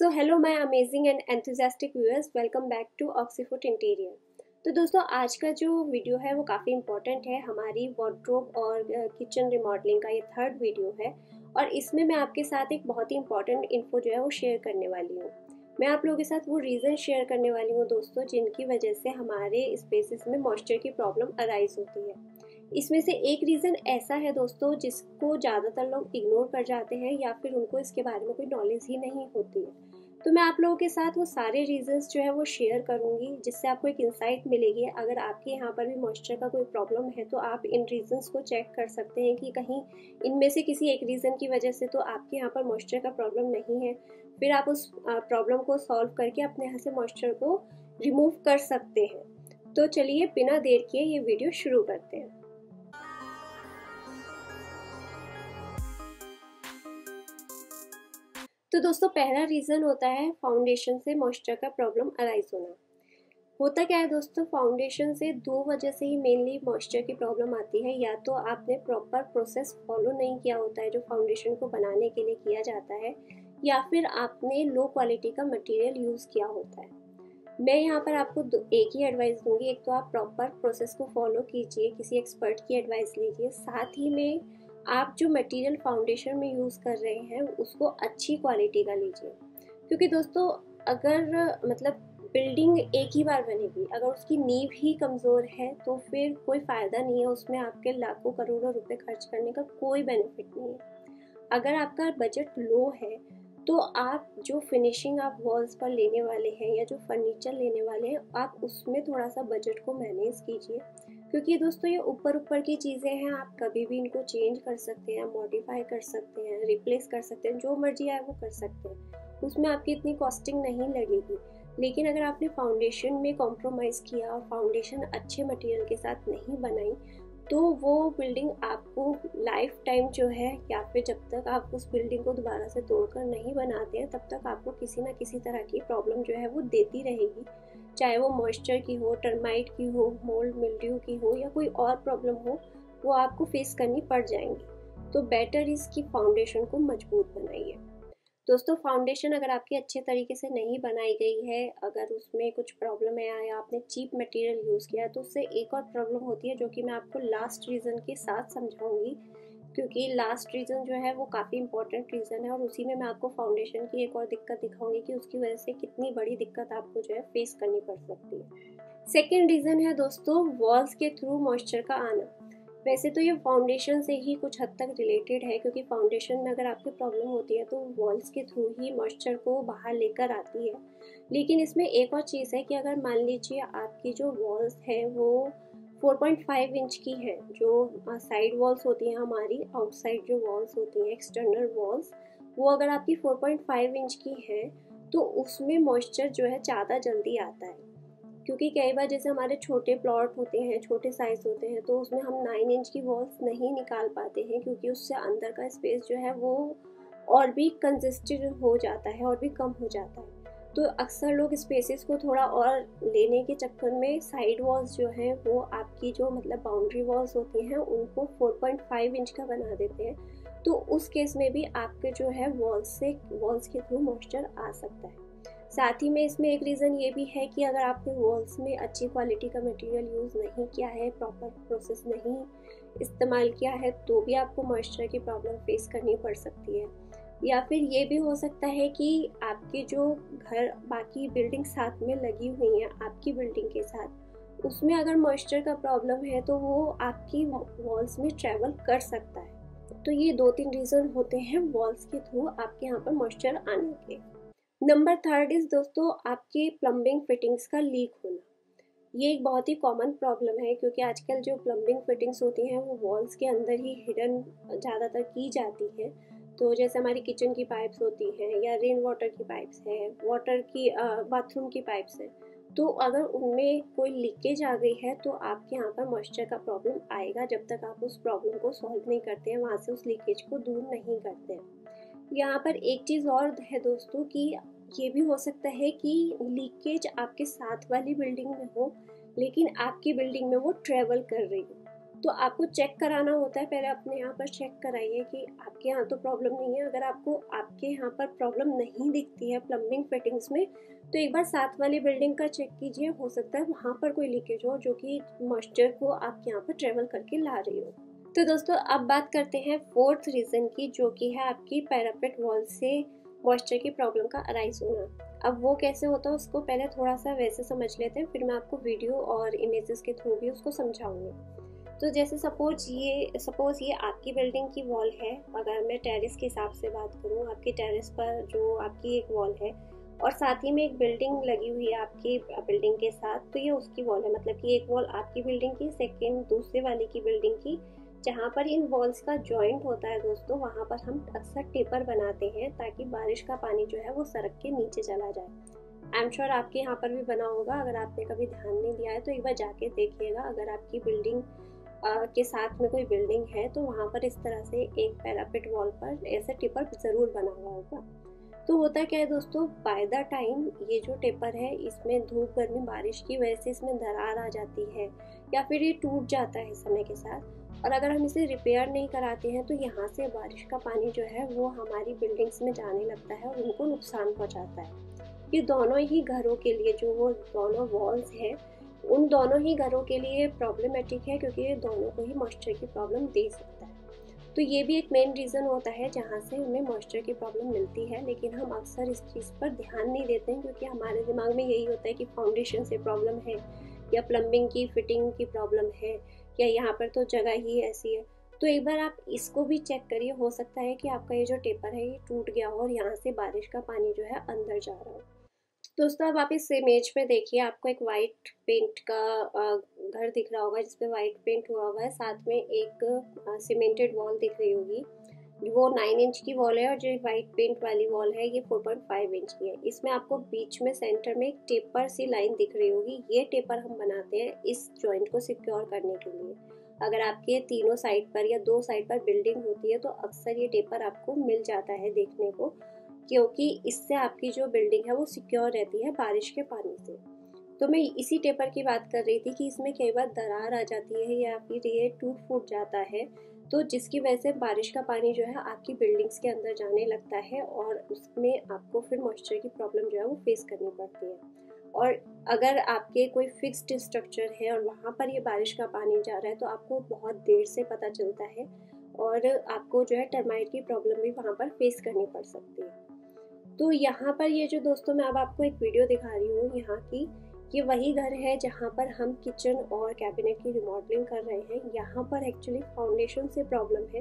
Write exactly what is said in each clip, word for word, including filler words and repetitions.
So hello my amazing and enthusiastic viewers, welcome back to ऑक्सीफोर्ट interior. तो दोस्तों आज का जो वीडियो है वो काफ़ी इम्पोर्टेंट है। हमारी वार्डरोब और किचन रिमॉडलिंग का ये थर्ड वीडियो है और इसमें मैं आपके साथ एक बहुत ही इम्पॉर्टेंट इन्फो जो है वो शेयर करने वाली हूँ। मैं आप लोगों के साथ वो रीज़न शेयर करने वाली हूँ दोस्तों जिनकी वजह से हमारे स्पेसेस में मॉइस्चर की प्रॉब्लम अराइज होती है। इसमें से एक रीज़न ऐसा है दोस्तों जिसको ज़्यादातर लोग इग्नोर कर जाते हैं या फिर उनको इसके बारे में कोई नॉलेज ही नहीं होती है। तो मैं आप लोगों के साथ वो सारे रीजंस जो है वो शेयर करूंगी जिससे आपको एक इंसाइट मिलेगी। अगर आपके यहाँ पर भी मॉइस्चर का कोई प्रॉब्लम है तो आप इन रीजंस को चेक कर सकते हैं कि कहीं इनमें से किसी एक रीज़न की वजह से तो आपके यहाँ पर मॉइस्चर का प्रॉब्लम नहीं है। फिर आप उस प्रॉब्लम को सॉल्व करके अपने यहाँ से मॉइस्चर को रिमूव कर सकते हैं। तो चलिए बिना देर किए ये वीडियो शुरू करते हैं। तो दोस्तों पहला रीज़न होता है फाउंडेशन से मॉइस्चर का प्रॉब्लम अराइज होना। होता क्या है दोस्तों, फाउंडेशन से दो वजह से ही मेनली मॉइस्चर की प्रॉब्लम आती है। या तो आपने प्रॉपर प्रोसेस फॉलो नहीं किया होता है जो फाउंडेशन को बनाने के लिए किया जाता है, या फिर आपने लो क्वालिटी का मटेरियल यूज़ किया होता है। मैं यहाँ पर आपको एक ही एडवाइस दूँगी, एक तो आप प्रॉपर प्रोसेस को फॉलो कीजिए, किसी एक्सपर्ट की एडवाइस लीजिए, साथ ही में आप जो मटेरियल फाउंडेशन में यूज़ कर रहे हैं उसको अच्छी क्वालिटी का लीजिए। क्योंकि दोस्तों अगर मतलब बिल्डिंग एक ही बार बनेगी, अगर उसकी नींव ही कमज़ोर है तो फिर कोई फ़ायदा नहीं है, उसमें आपके लाखों करोड़ों रुपए खर्च करने का कोई बेनिफिट नहीं है। अगर आपका बजट लो है तो आप जो फिनिशिंग आप वॉल्स पर लेने वाले हैं या जो फर्नीचर लेने वाले हैं आप उसमें थोड़ा सा बजट को मैनेज कीजिए। क्योंकि दोस्तों ये ऊपर ऊपर की चीज़ें हैं, आप कभी भी इनको चेंज कर सकते हैं, मॉडिफाई कर सकते हैं, रिप्लेस कर सकते हैं, जो मर्जी आए वो कर सकते हैं, उसमें आपकी इतनी कॉस्टिंग नहीं लगेगी। लेकिन अगर आपने फाउंडेशन में कॉम्प्रोमाइज़ किया और फाउंडेशन अच्छे मटेरियल के साथ नहीं बनाई तो वो बिल्डिंग आपको लाइफ टाइम जो है, या फिर जब तक आप उस बिल्डिंग को दोबारा से तोड़कर नहीं बनाते हैं तब तक आपको किसी ना किसी तरह की प्रॉब्लम जो है वो देती रहेगी, चाहे वो मॉइस्चर की हो, टर्माइट की हो, मोल्ड मिल्ड्यू की हो या कोई और प्रॉब्लम हो, वो आपको फेस करनी पड़ जाएंगी। तो बेटर इसकी फाउंडेशन को मजबूत बनाइए। दोस्तों फाउंडेशन अगर आपकी अच्छे तरीके से नहीं बनाई गई है, अगर उसमें कुछ प्रॉब्लम है या आपने चीप मटेरियल यूज़ किया है तो उससे एक और प्रॉब्लम होती है जो कि मैं आपको लास्ट रीज़न के साथ समझाऊंगी। क्योंकि लास्ट रीज़न जो है वो काफ़ी इंपॉर्टेंट रीज़न है और उसी में मैं आपको फाउंडेशन की एक और दिक्कत दिखाऊंगी कि उसकी वजह से कितनी बड़ी दिक्कत आपको जो है फेस करनी पड़ सकती है। सेकेंड रीज़न है दोस्तों वॉल्स के थ्रू मॉइस्चर का आना। वैसे तो ये फाउंडेशन से ही कुछ हद तक रिलेटेड है क्योंकि फाउंडेशन में अगर आपकी प्रॉब्लम होती है तो वॉल्स के थ्रू ही मॉइस्चर को बाहर लेकर आती है। लेकिन इसमें एक और चीज़ है कि अगर मान लीजिए आपकी जो वॉल्स हैं वो फोर पॉइंट फाइव इंच की है, जो साइड वॉल्स होती हैं हमारी, आउटसाइड जो वॉल्स होती हैं एक्सटर्नल वॉल्स, वो अगर आपकी फोर पॉइंट फाइव इंच की है तो उसमें मॉइस्चर जो है ज़्यादा जल्दी आता है। क्योंकि कई बार जैसे हमारे छोटे प्लॉट होते हैं, छोटे साइज़ होते हैं, तो उसमें हम नाइन इंच की वॉल्स नहीं निकाल पाते हैं क्योंकि उससे अंदर का स्पेस जो है वो और भी कंजेस्टेड हो जाता है, और भी कम हो जाता है। तो अक्सर लोग स्पेसेस को थोड़ा और लेने के चक्कर में साइड वॉल्स जो हैं वो आपकी जो मतलब बाउंड्री वॉल्स होती हैं उनको फोर पॉइंट फाइव इंच का बना देते हैं। तो उस केस में भी आपके जो है वॉल्स से वॉल्स के थ्रू मॉइस्चर आ सकता है। साथ ही में इसमें एक रीज़न ये भी है कि अगर आपने वॉल्स में अच्छी क्वालिटी का मटेरियल यूज़ नहीं किया है, प्रॉपर प्रोसेस नहीं इस्तेमाल किया है, तो भी आपको मॉइस्चर की प्रॉब्लम फेस करनी पड़ सकती है। या फिर ये भी हो सकता है कि आपके जो घर बाकी बिल्डिंग साथ में लगी हुई हैं आपकी बिल्डिंग के साथ, उसमें अगर मॉइस्चर का प्रॉब्लम है तो वो आपकी वॉल्स में ट्रैवल कर सकता है। तो ये दो तीन रीज़न होते हैं वॉल्स के थ्रू आपके यहाँ पर मॉइस्चर आने के। नंबर थर्ड इज़ दोस्तों आपके प्लम्बिंग फिटिंग्स का लीक होना। ये एक बहुत ही कॉमन प्रॉब्लम है क्योंकि आजकल जो प्लम्बिंग फिटिंग्स होती हैं वो वॉल्स के अंदर ही हिडन ज़्यादातर की जाती है। तो जैसे हमारी किचन की पाइप्स होती हैं या रेन वाटर की पाइप्स हैं, वाटर की बाथरूम की पाइप्स हैं, तो अगर उनमें कोई लीकेज आ गई है तो आपके यहाँ पर मॉइस्चर का प्रॉब्लम आएगा जब तक आप उस प्रॉब्लम को सॉल्व नहीं करते हैं, वहाँ से उस लीकेज को दूर नहीं करते हैं। यहाँ पर एक चीज़ और है दोस्तों कि ये भी हो सकता है कि लीकेज आपके साथ वाली बिल्डिंग में हो लेकिन आपकी बिल्डिंग में वो ट्रैवल कर रही हो। तो आपको चेक कराना होता है, पहले अपने यहाँ पर चेक कराइए कि आपके यहाँ तो प्रॉब्लम नहीं है। अगर आपको आपके यहाँ पर प्रॉब्लम नहीं दिखती है प्लम्बिंग फिटिंग्स में, तो एक बार साथ वाली बिल्डिंग का चेक कीजिए, हो सकता है वहाँ पर कोई लीकेज हो जो कि मॉइस्चर को आपके यहाँ पर ट्रेवल करके ला रही हो। तो दोस्तों अब बात करते हैं फोर्थ रीज़न की, जो कि है आपकी पैरापेट वॉल से मॉइस्चर की प्रॉब्लम का अराइज होना। अब वो कैसे होता है उसको पहले थोड़ा सा वैसे समझ लेते हैं, फिर मैं आपको वीडियो और इमेजेस के थ्रू भी उसको समझाऊंगी। तो जैसे सपोज ये सपोज ये आपकी बिल्डिंग की वॉल है, अगर मैं टेरेस के हिसाब से बात करूँ, आपकी टेरेस पर जो आपकी एक वॉल है और साथ ही में एक बिल्डिंग लगी हुई है आपकी बिल्डिंग के साथ, तो ये उसकी वॉल है। मतलब कि एक वॉल आपकी बिल्डिंग की, सेकेंड दूसरे वाले की बिल्डिंग की, जहाँ पर इन वॉल्स का जॉइंट होता है दोस्तों, वहाँ पर हम अक्सर टेपर बनाते हैं ताकि बारिश का पानी जो है वो सड़क के नीचे चला जाए। आई एम श्योर आपके यहाँ पर भी बना होगा, अगर आपने कभी ध्यान नहीं दिया है तो एक बार जाके देखिएगा। अगर आपकी बिल्डिंग आ, के साथ में कोई बिल्डिंग है तो वहाँ पर इस तरह से एक पैरापेट वॉल पर ऐसा टेपर ज़रूर बना हुआ होगा। तो होता क्या है दोस्तों, बाय द टाइम ये जो टेपर है इसमें धूप गर्मी बारिश की वजह से इसमें दरार आ जाती है या फिर ये टूट जाता है समय के साथ, और अगर हम इसे रिपेयर नहीं कराते हैं तो यहाँ से बारिश का पानी जो है वो हमारी बिल्डिंग्स में जाने लगता है और उनको नुकसान पहुँचाता है। ये दोनों ही घरों के लिए, जो वो दोनों वॉल्स हैं, उन दोनों ही घरों के लिए प्रॉब्लमेटिक है, क्योंकि ये दोनों को ही मॉइस्चर की प्रॉब्लम दे सकता है। तो ये भी एक मेन रीज़न होता है जहाँ से हमें मॉइस्चर की प्रॉब्लम मिलती है, लेकिन हम अक्सर इस चीज़ पर ध्यान नहीं देते हैं, क्योंकि हमारे दिमाग में यही होता है कि फाउंडेशन से प्रॉब्लम है या प्लम्बिंग की फिटिंग की प्रॉब्लम है या यहाँ पर तो जगह ही ऐसी है। तो एक बार आप इसको भी चेक करिए, हो सकता है कि आपका ये जो टेपर है ये टूट गया हो और यहाँ से बारिश का पानी जो है अंदर जा रहा हो। दोस्तों अब आप इस इमेज में देखिए, आपको एक वाइट पेंट का घर दिख रहा होगा जिसपे वाइट पेंट हुआ हुआ है, साथ में एक सीमेंटेड वॉल दिख रही होगी। वो नाइन इंच की वॉल है और जो वाइट पेंट वाली वॉल है ये फोर पॉइंट फाइव इंच की है। इसमें आपको बीच में सेंटर में एक टेपर सी लाइन दिख रही होगी। ये टेपर हम बनाते हैं इस जॉइंट को सिक्योर करने के लिए। अगर आपके तीनों साइड पर या दो साइड पर बिल्डिंग होती है तो अक्सर ये टेपर आपको मिल जाता है देखने को, क्योंकि इससे आपकी जो बिल्डिंग है वो सिक्योर रहती है बारिश के पानी से। तो मैं इसी टेपर की बात कर रही थी कि इसमें कई बार दरार आ जाती है या फिर ये टूट फूट जाता है, तो जिसकी वजह से बारिश का पानी जो है आपकी बिल्डिंग्स के अंदर जाने लगता है और उसमें आपको फिर मॉइस्चर की प्रॉब्लम जो है वो फेस करनी पड़ती है। और अगर आपके कोई फिक्स्ड स्ट्रक्चर है और वहाँ पर ये बारिश का पानी जा रहा है तो आपको बहुत देर से पता चलता है और आपको जो है टर्माइट की प्रॉब्लम भी वहाँ पर फेस करनी पड़ सकती है। तो यहाँ पर ये जो दोस्तों मैं अब आपको एक वीडियो दिखा रही हूँ यहाँ की, ये वही घर है जहाँ पर हम किचन और कैबिनेट की रिमॉडलिंग कर रहे हैं। यहाँ पर एक्चुअली फाउंडेशन से प्रॉब्लम है,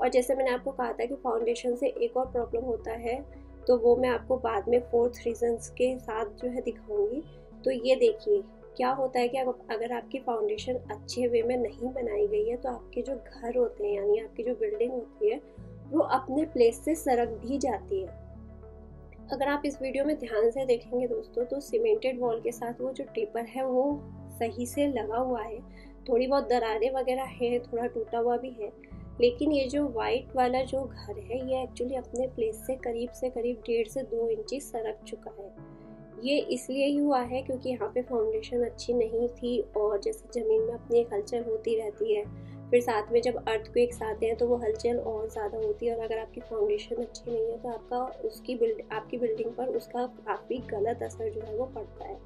और जैसे मैंने आपको कहा था कि फाउंडेशन से एक और प्रॉब्लम होता है, तो वो मैं आपको बाद में फोर्थ रीजंस के साथ जो है दिखाऊंगी। तो ये देखिए क्या होता है कि अगर आपकी फाउंडेशन अच्छे वे में नहीं बनाई गई है तो आपके जो घर होते हैं यानी आपकी जो बिल्डिंग होती है वो अपने प्लेस से सरक भी जाती है। अगर आप इस वीडियो में ध्यान से देखेंगे दोस्तों तो सीमेंटेड वॉल के साथ वो जो टेपर है वो सही से लगा हुआ है, थोड़ी बहुत दरारें वगैरह हैं, थोड़ा टूटा हुआ भी है, लेकिन ये जो वाइट वाला जो घर है ये एक्चुअली अपने प्लेस से करीब से करीब डेढ़ से दो इंची सरक चुका है। ये इसलिए ही हुआ है क्योंकि यहाँ पे फाउंडेशन अच्छी नहीं थी, और जैसे ज़मीन में अपनी एक हलचल होती रहती है, फिर साथ में जब अर्थक्वेक्स आते हैं तो वो हलचल और ज़्यादा होती है, और अगर आपकी फाउंडेशन अच्छी नहीं है तो आपका उसकी बिल्ड आपकी बिल्डिंग पर उसका काफ़ी गलत असर जो है वो पड़ता है।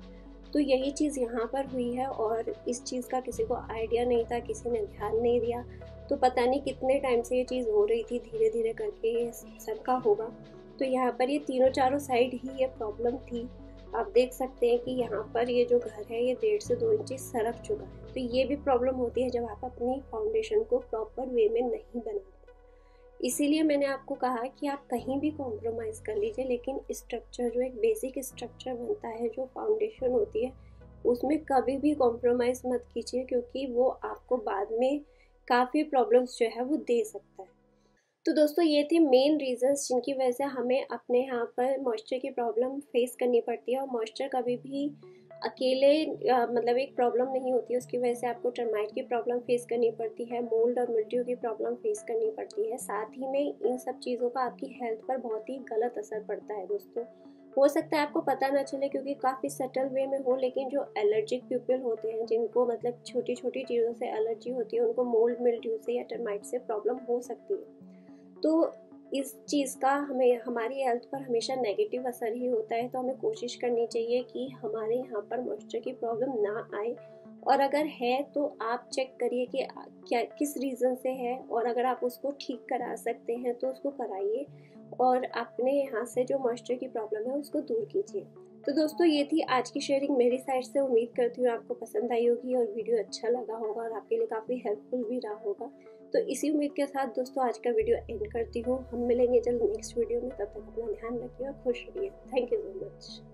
तो यही चीज़ यहाँ पर हुई है, और इस चीज़ का किसी को आइडिया नहीं था, किसी ने ध्यान नहीं दिया, तो पता नहीं कितने टाइम से ये चीज़ हो रही थी, धीरे धीरे करके ये सबका होगा। तो यहाँ पर ये तीनों चारों साइड ही ये प्रॉब्लम थी। आप देख सकते हैं कि यहाँ पर ये जो घर है ये डेढ़ से दो इंच सरक चुका है। तो ये भी प्रॉब्लम होती है जब आप अपनी फाउंडेशन को प्रॉपर वे में नहीं बनाते। इसीलिए मैंने आपको कहा कि आप कहीं भी कॉम्प्रोमाइज़ कर लीजिए, लेकिन स्ट्रक्चर जो एक बेसिक स्ट्रक्चर बनता है जो फाउंडेशन होती है उसमें कभी भी कॉम्प्रोमाइज़ मत कीजिए, क्योंकि वो आपको बाद में काफ़ी प्रॉब्लम्स जो है वो दे सकता है। तो दोस्तों ये थे मेन रीज़न्स जिनकी वजह से हमें अपने यहाँ पर मॉइस्चर की प्रॉब्लम फेस करनी पड़ती है। और मॉइस्चर कभी भी अकेले आ, मतलब एक प्रॉब्लम नहीं होती है, उसकी वजह से आपको टर्माइट की प्रॉब्लम फेस करनी पड़ती है, मोल्ड और मिल्ड्यू की प्रॉब्लम फेस करनी पड़ती है, साथ ही में इन सब चीज़ों का आपकी हेल्थ पर बहुत ही गलत असर पड़ता है दोस्तों। हो सकता है आपको पता ना चले क्योंकि काफ़ी सटल वे में हो, लेकिन जो एलर्जिक पीपल होते हैं जिनको मतलब छोटी छोटी चीज़ों से एलर्जी होती है, उनको मोल्ड मिल्ड्यू से या टर्माइट से प्रॉब्लम हो सकती है। तो इस चीज़ का हमें हमारी हेल्थ पर हमेशा नेगेटिव असर ही होता है, तो हमें कोशिश करनी चाहिए कि हमारे यहाँ पर मॉइस्चर की प्रॉब्लम ना आए, और अगर है तो आप चेक करिए कि क्या किस रीज़न से है, और अगर आप उसको ठीक करा सकते हैं तो उसको कराइए और अपने यहाँ से जो मॉइस्चर की प्रॉब्लम है उसको दूर कीजिए। तो दोस्तों ये थी आज की शेयरिंग मेरी साइड से, उम्मीद करती हूँ आपको पसंद आई होगी और वीडियो अच्छा लगा होगा और आपके लिए काफ़ी हेल्पफुल भी रहा होगा। तो इसी उम्मीद के साथ दोस्तों आज का वीडियो एंड करती हूँ। हम मिलेंगे जल्द नेक्स्ट वीडियो में, तब तक अपना ध्यान रखिए और खुश रहिए। Thank you so much.